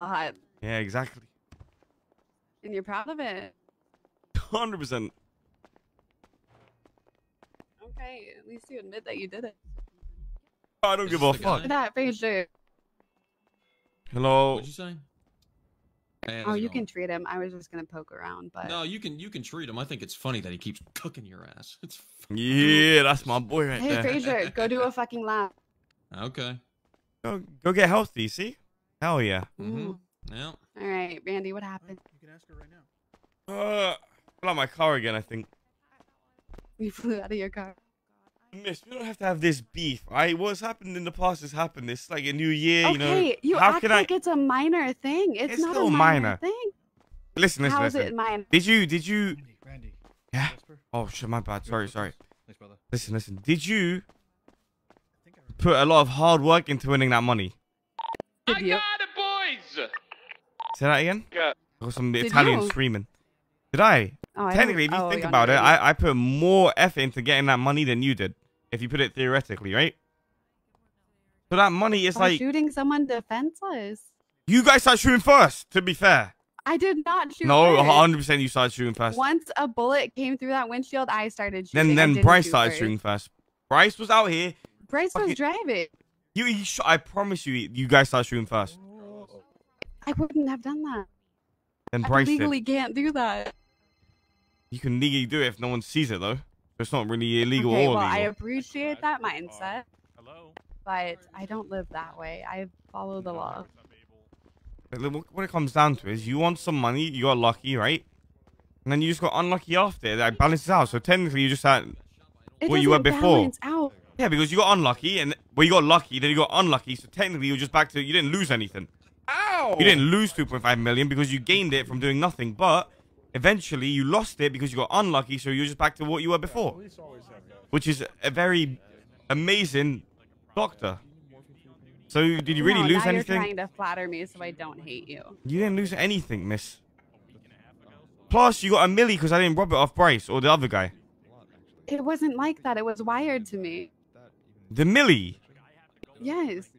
lot. Yeah, exactly. And you're proud of it. 100%. Okay, at least you admit that you did it. I don't give a fuck. Look at that face there. Hello. What'd you say? Hey, oh, you can treat him. I was just gonna poke around, but no, you can treat him. I think it's funny that he keeps cooking your ass. It's yeah, that's my boy right there. Hey, Fraser, go do a fucking lap. Okay. Go get healthy. See? Hell yeah. Mm-hmm. Yeah. All right, Randy, what happened? You can ask her right now. I'm on my car again. I think. We flew out of your car. Miss, we don't have to have this beef. Right? What's happened in the past has happened. It's like a new year, you know. Okay, you act like it's a minor thing. It's not a minor thing. Listen. How is it minor? Did you? Randy. Yeah. Oh shit, my bad. Sorry. Thanks, brother. Listen. Did you put a lot of hard work into winning that money? I got it, boys. Say that again. Yeah. Or some Italian screaming. Did I? Oh, technically, if you think about it, I put more effort into getting that money than you did. If you put it theoretically, right? So that money is like shooting someone defenseless. You guys start shooting first. To be fair, I did not shoot. No, 100%. You started shooting first. Once a bullet came through that windshield, I started shooting. Then Bryce started shooting first. Bryce was out here. Bryce was driving. I promise you, you guys started shooting first. I wouldn't have done that. Then Bryce can't do that. You can legally do it if no one sees it, though. It's not really illegal or legal. I appreciate that mindset. Hello. But I don't live that way. I follow the law. But what it comes down to is you want some money, you got lucky, right? And then you just got unlucky after. That balances out. So technically, you just had what you were before. Out. Yeah, because you got unlucky, and you got lucky, then you got unlucky. So technically, you're just back to you didn't lose anything. Ow! You didn't lose 2.5 million because you gained it from doing nothing, but eventually, you lost it because you got unlucky, so you're just back to what you were before. Which is a very amazing doctor. So, did you really lose anything? You're trying to flatter me so I don't hate you. You didn't lose anything, miss. Plus, you got a milli because I didn't rob it off Bryce or the other guy. It wasn't like that. It was wired to me. The milli? Yes.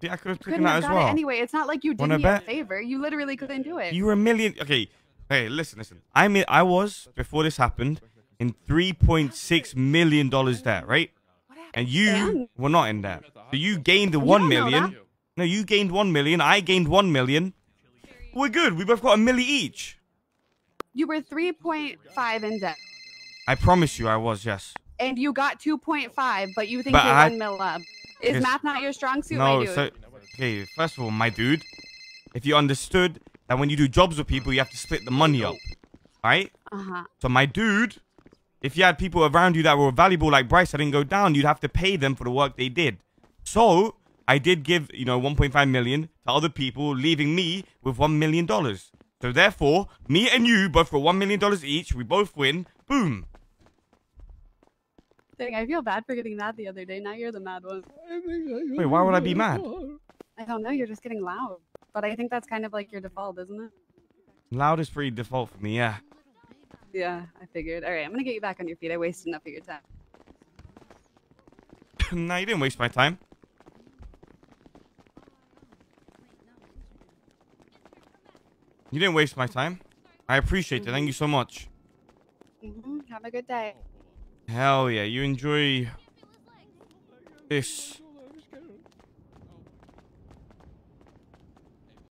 See, I could have taken that as well. Anyway, it's not like you did me a favor. You literally couldn't do it. You were a million... Okay. Hey, listen. I was, before this happened, in $3.6 million there, right? And you were not in there. So you gained the 1 million. No, you gained 1 million. I gained 1 million. We're good. We both got a milli each. You were 3.5 in debt. I promise you I was, yes. And you got 2.5, but you think you're 1 mil up. Is math not your strong suit, my dude? No, okay, first of all, my dude, if you understood... And when you do jobs with people, you have to split the money up, right? So my dude, if you had people around you that were valuable like Bryce that didn't go down, you'd have to pay them for the work they did. So I did give, you know, 1.5 million to other people, leaving me with $1 million. So therefore, me and you both for $1 million each, we both win. Boom. Dang, I feel bad for getting mad the other day. Now you're the mad one. Wait, why would I be mad? I don't know. You're just getting loud. But I think that's kind of like your default, isn't it? Loud is pretty default for me, yeah. Yeah, I figured. All right, I'm going to get you back on your feet. I wasted enough of your time. Nah, you didn't waste my time. You didn't waste my time. I appreciate it. Thank you so much. Have a good day. Hell yeah. You enjoy this.